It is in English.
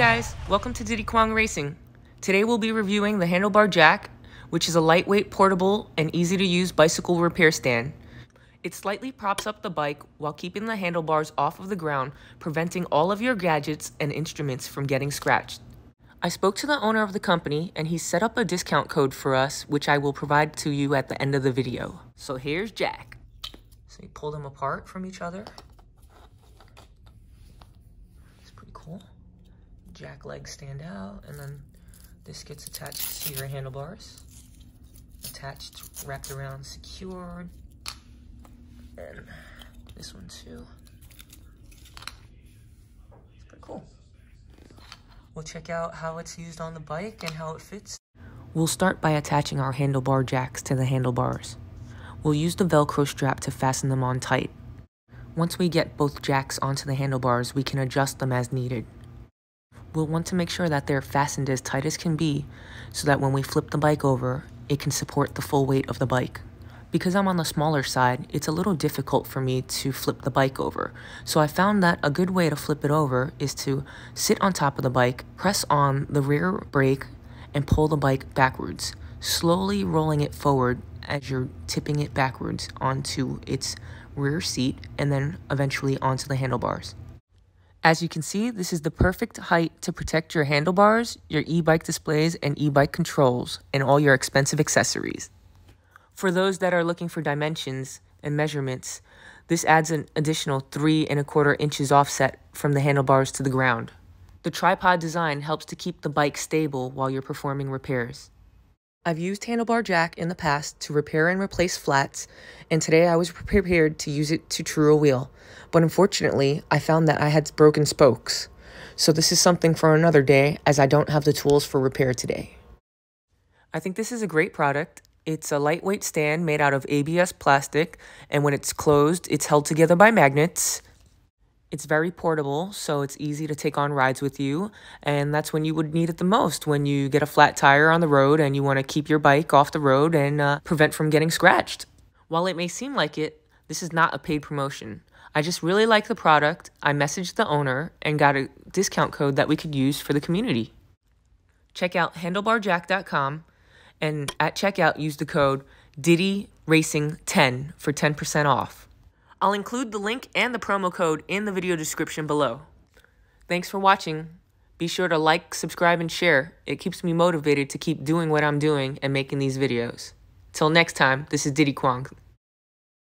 guys, welcome to DiddyKwong Racing. Today we'll be reviewing the Handlebar Jack, which is a lightweight, portable, and easy to use bicycle repair stand. It slightly props up the bike while keeping the handlebars off of the ground, preventing all of your gadgets and instruments from getting scratched. I spoke to the owner of the company and he set up a discount code for us, which I will provide to you at the end of the video. So here's Jack. So you pull them apart from each other. It's pretty cool. Jack legs stand out, and then this gets attached to your handlebars. Attached, wrapped around, secured. And this one too. It's pretty cool. We'll check out how it's used on the bike and how it fits. We'll start by attaching our handlebar jacks to the handlebars. We'll use the Velcro strap to fasten them on tight. Once we get both jacks onto the handlebars, we can adjust them as needed. We'll want to make sure that they're fastened as tight as can be so that when we flip the bike over, it can support the full weight of the bike. Because I'm on the smaller side, it's a little difficult for me to flip the bike over. So I found that a good way to flip it over is to sit on top of the bike, press on the rear brake, and pull the bike backwards, slowly rolling it forward as you're tipping it backwards onto its rear seat and then eventually onto the handlebars. As you can see, this is the perfect height to protect your handlebars, your e-bike displays, and e-bike controls, and all your expensive accessories. For those that are looking for dimensions and measurements, this adds an additional 3¼ inches offset from the handlebars to the ground. The tripod design helps to keep the bike stable while you're performing repairs. I've used Handlebar Jack in the past to repair and replace flats, and today I was prepared to use it to true a wheel, but unfortunately I found that I had broken spokes. So this is something for another day, as I don't have the tools for repair today. I think this is a great product. It's a lightweight stand made out of ABS plastic, and when it's closed, it's held together by magnets. It's very portable, so it's easy to take on rides with you, and that's when you would need it the most, when you get a flat tire on the road and you want to keep your bike off the road and prevent from getting scratched. While it may seem like it, this is not a paid promotion. I just really like the product. I messaged the owner and got a discount code that we could use for the community. Check out HandlebarJack.com. And at checkout, use the code DiddyRacing10 for 10% off. I'll include the link and the promo code in the video description below. Thanks for watching. Be sure to like, subscribe, and share. It keeps me motivated to keep doing what I'm doing and making these videos. Till next time, this is DiddyKwong.